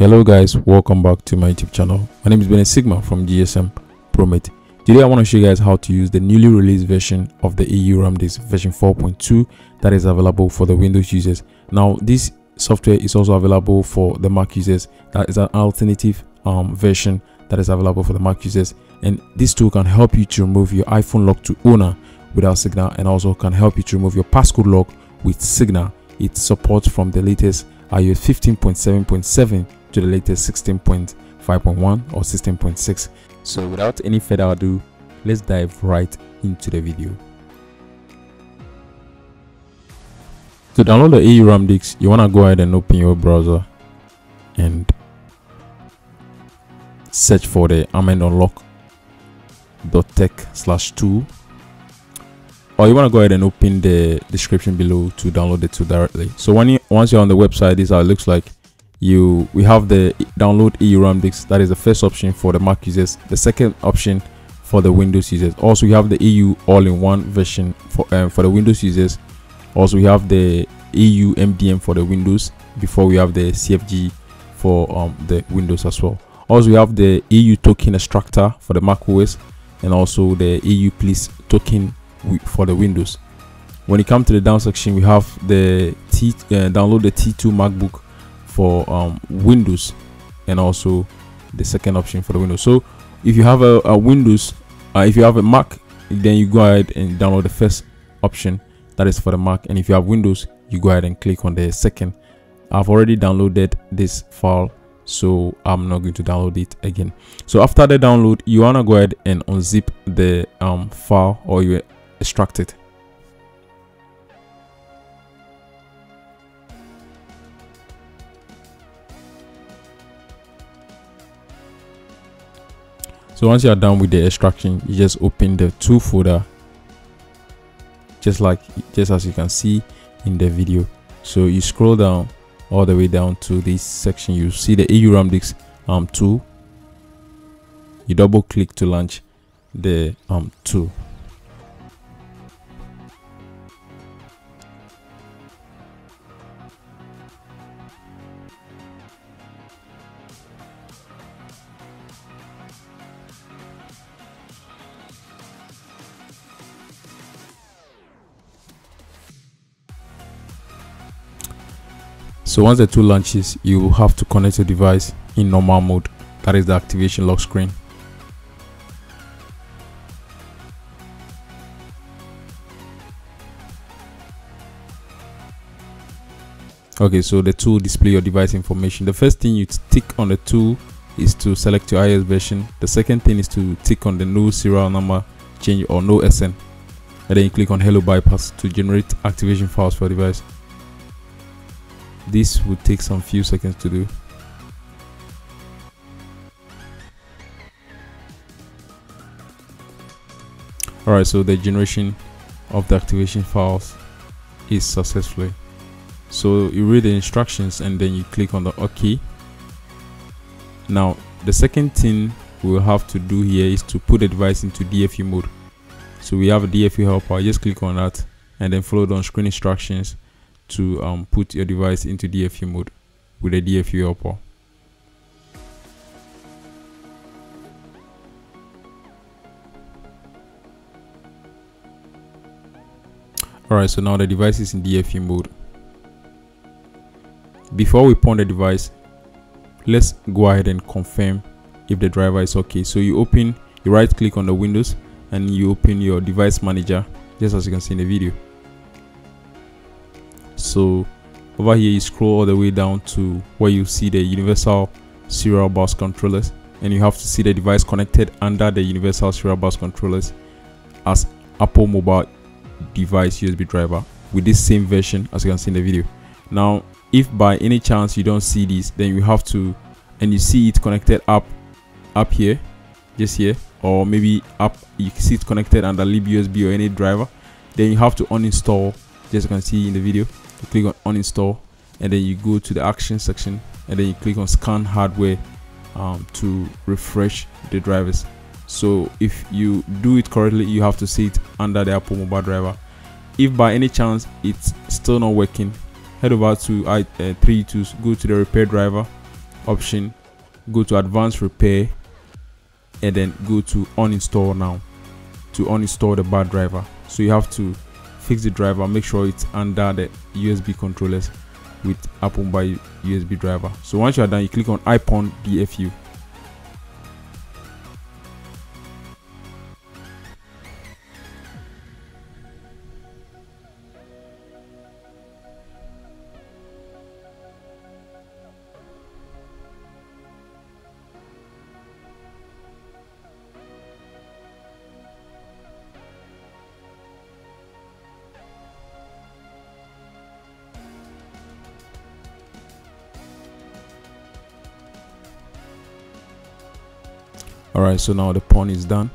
Hello guys, welcome back to my YouTube channel. My name is Bennett Sigma from GSM Promate. Today I want to show you guys how to use the newly released version of the AU RAMDISK version 4.2 that is available for the Windows users. Now this software is also available for the Mac users. That is an alternative version that is available for the Mac users, and this tool can help you to remove your iPhone lock to owner without Signal, and also can help you to remove your passcode lock with Signal. It supports from the latest iOS 15.7.7 to the latest 16.5.1 or 16.6. So without any further ado, let's dive right into the video. To download the AU RAMDISK, you want to go ahead and open your browser and search for the theAmendUnlock.tech/tool, or you want to go ahead and open the description below to download the tool directly. So once you're on the website, this is how it looks like. We have the download AU RAMDISK. That is the first option for the Mac users, the second option for the Windows users. Also we have the AU all-in-one version for the Windows users. Also we have the AU MDM for the Windows, before we have the CFG for the Windows as well. Also we have the AU token extractor for the Mac OS, and also the AU police token for the Windows. When you come to the down section, we have the download the T2 MacBook for Windows, and also the second option for the Windows. So if you have if you have a Mac, then you go ahead and download the first option that is for the Mac, and if you have Windows, you go ahead and click on the second. I've already downloaded this file, so I'm not going to download it again. So after the download, you want to go ahead and unzip the file, or you extract it. So once you are done with the extraction, you just open the tool folder, just as you can see in the video. So you scroll down all the way down to this section. You see the AU RAMDISK tool. You double click to launch the tool. So once the tool launches, you will have to connect your device in normal mode. That is the activation lock screen. Okay, so the tool displays your device information. The first thing you tick on the tool is to select your iOS version. The second thing is to tick on the no serial number change or no SN. And then you click on Hello Bypass to generate activation files for your device. This would take some few seconds to do. Alright, so the generation of the activation files is successfully. So you read the instructions and then you click on the OK. Now the second thing we will have to do here is to put the device into DFU mode. So we have a DFU helper. I just click on that and then follow the on-screen instructions to put your device into DFU mode with a DFU helper. Alright, so now the device is in DFU mode. Before we pawn the device, let's go ahead and confirm if the driver is okay. So you right click on the Windows and you open your device manager, just as you can see in the video. So over here you scroll all the way down to where you see the universal serial bus controllers, and you have to see the device connected under the universal serial bus controllers as Apple mobile device USB driver with this same version as you can see in the video. Now if by any chance you don't see this, then you have to, and you see it connected up here, just here, or maybe up, you see it connected under LibUSB or any driver, then you have to uninstall, just as you can see in the video. You click on uninstall and then you go to the action section and then you click on scan hardware to refresh the drivers. So if you do it correctly, you have to see it under the Apple mobile driver. If by any chance it's still not working, head over to i32s, go to the repair driver, option, go to advanced repair, and then go to uninstall now to uninstall the bad driver. So you have to fix the driver, make sure it's under the USB controllers with Apple by USB driver. So once you are done, you click on icon DFU. Alright, so now the pawn is done.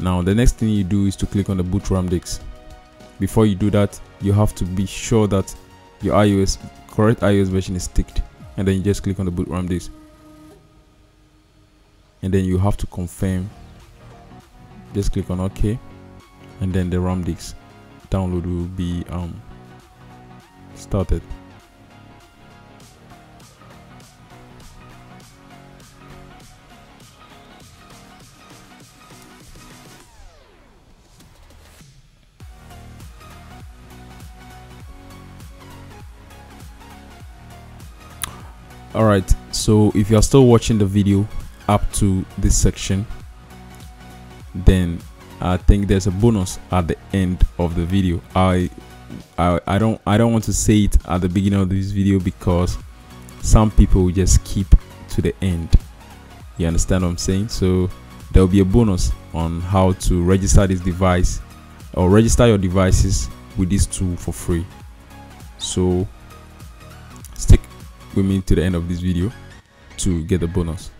Now the next thing you do is to click on the boot RAM disk. Before you do that, you have to be sure that your correct iOS version is ticked, and then you just click on the boot RAM disk, and then you have to confirm. Just click on OK, and then the RAM disk download will be started. Alright, so if you are still watching the video up to this section, then I think there's a bonus at the end of the video. I don't want to say it at the beginning of this video because some people will just skip to the end. You understand what I'm saying? So there will be a bonus on how to register this device or register your devices with this tool for free. So stick with me to the end of this video to get the bonus.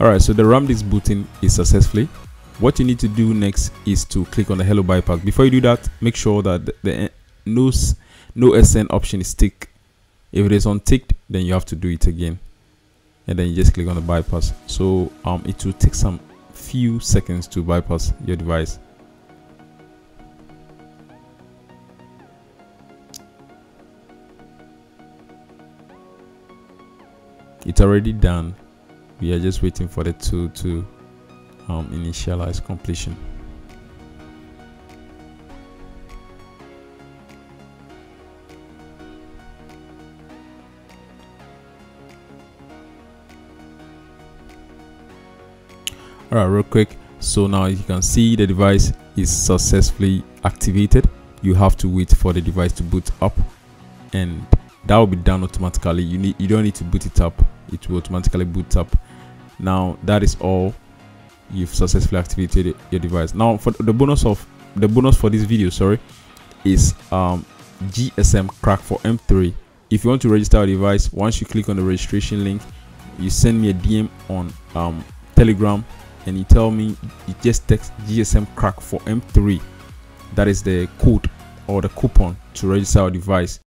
Alright, so the RAM disk booting is successfully. What you need to do next is to click on the Hello Bypass. Before you do that, make sure that the no SN option is ticked. If it is unticked, then you have to do it again, and then you just click on the bypass. So it will take some few seconds to bypass your device. It's already done. We are just waiting for the tool to initialize completion. Alright, real quick, so now you can see the device is successfully activated. You have to wait for the device to boot up, and that will be done automatically. You don't need to boot it up, it will automatically boot up. Now that is all. You've successfully activated your device. Now for the bonus for this video, sorry, is GSM crack for M3. If you want to register your device, once you click on the registration link, you send me a DM on Telegram, and you tell me, you just text GSM crack for M3. That is the code or the coupon to register our device.